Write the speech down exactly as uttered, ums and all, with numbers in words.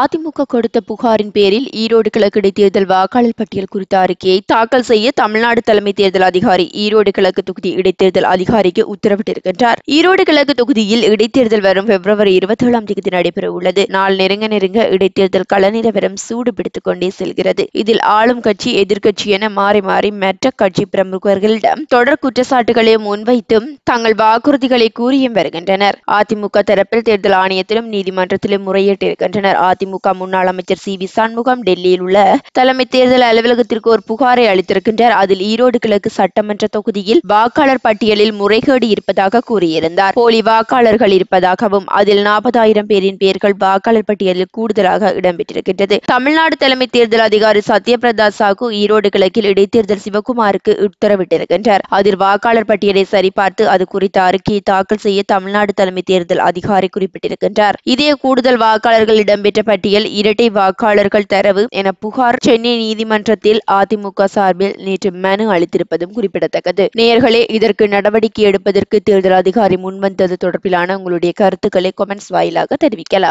அதிமுக கொடுத்த புகாரின் பேரில் ஈரோடு கிழக்கு தேர்தல் வாக்காளர் பட்டியல் குறித்த அறிக்கையை தாக்கல் செய்ய தமிழ்நாடு தலைமை தேர்தல் அதிகாரி ஈரோடு கிழக்கு தொகுதி இடைத்தேர்தல் அதிகாரிக்கு உத்தரவிட்டிருக்கின்றார். ஈரோடு கிழக்கு தொகுதியில் இடைத்தேர்தல் வரும் பிப்ரவரி இருபத்தி ஏழாம் தேதி நடைபெற உள்ளது. நாள் நெருங்க நெருங்க இடைத்தேர்தல் கள நிலவரம் சூடு பிடித்துக் கொண்டே செல்கிறது. இதில் ஆளும் கட்சி எதிர்கட்சி என மாறி மாறி மற்ற கட்சி பிரமுகர்களிடம் தொடர் குற்றச்சாட்டுகளை முன்வைத்தும் தங்கள் வாக்குறுதிகளை கூறியும் வருகின்றனர். அதிமுக தரப்பில் தேர்தல் ஆணையத்திலும் நீதிமன்றத்திலும் முறையிட்டிருக்கின்றனர். அதிமுக முன்னாள் அமைச்சர் சி வி சண்முகம் டெல்லியில் உள்ள தலைமை தேர்தல் அலுவலகத்திற்கு ஒரு புகாரை அளித்திருக்கின்றார். அதில் ஈரோடு கிழக்கு சட்டமன்ற தொகுதியில் வாக்காளர் பட்டியலில் முறைகேடு இருப்பதாக கூறியிருந்தார். போலி வாக்காளர்கள் இருப்பதாகவும் அதில் நாற்பதாயிரம் பேரின் பெயர்கள் வாக்காளர் பட்டியலில் கூடுதலாக இடம்பெற்றிருக்கின்றது. தமிழ்நாடு தலைமை தேர்தல் அதிகாரி சத்யபிரதா சாகு ஈரோடு கிழக்கில் இடைத்தேர்தல் சிவகுமாருக்கு உத்தரவிட்டிருக்கின்றார். அதில் வாக்காளர் பட்டியலை சரிபார்த்து அது குறித்த அறிக்கையை தாக்கல் செய்ய தமிழ்நாடு தலைமை தேர்தல் அதிகாரி குறிப்பிட்டிருக்கின்றார். இதே கூடுதல் வாக்காளர்கள் இடம்பெற்ற பட்டியல் இரட்டை வாக்காளர்கள் தரவு என புகார் சென்னை நீதிமன்றத்தில் அதிமுக சார்பில் நேற்று மனு அளித்திருப்பதும் குறிப்பிடத்தக்கது. நேயர்களே, இதற்கு நடவடிக்கை எடுப்பதற்கு தேர்தல் அதிகாரி முன்வந்தது தொடர்பிலான உங்களுடைய கருத்துக்களை கமெண்ட்ஸ் வாயிலாக தெரிவிக்கலாம்.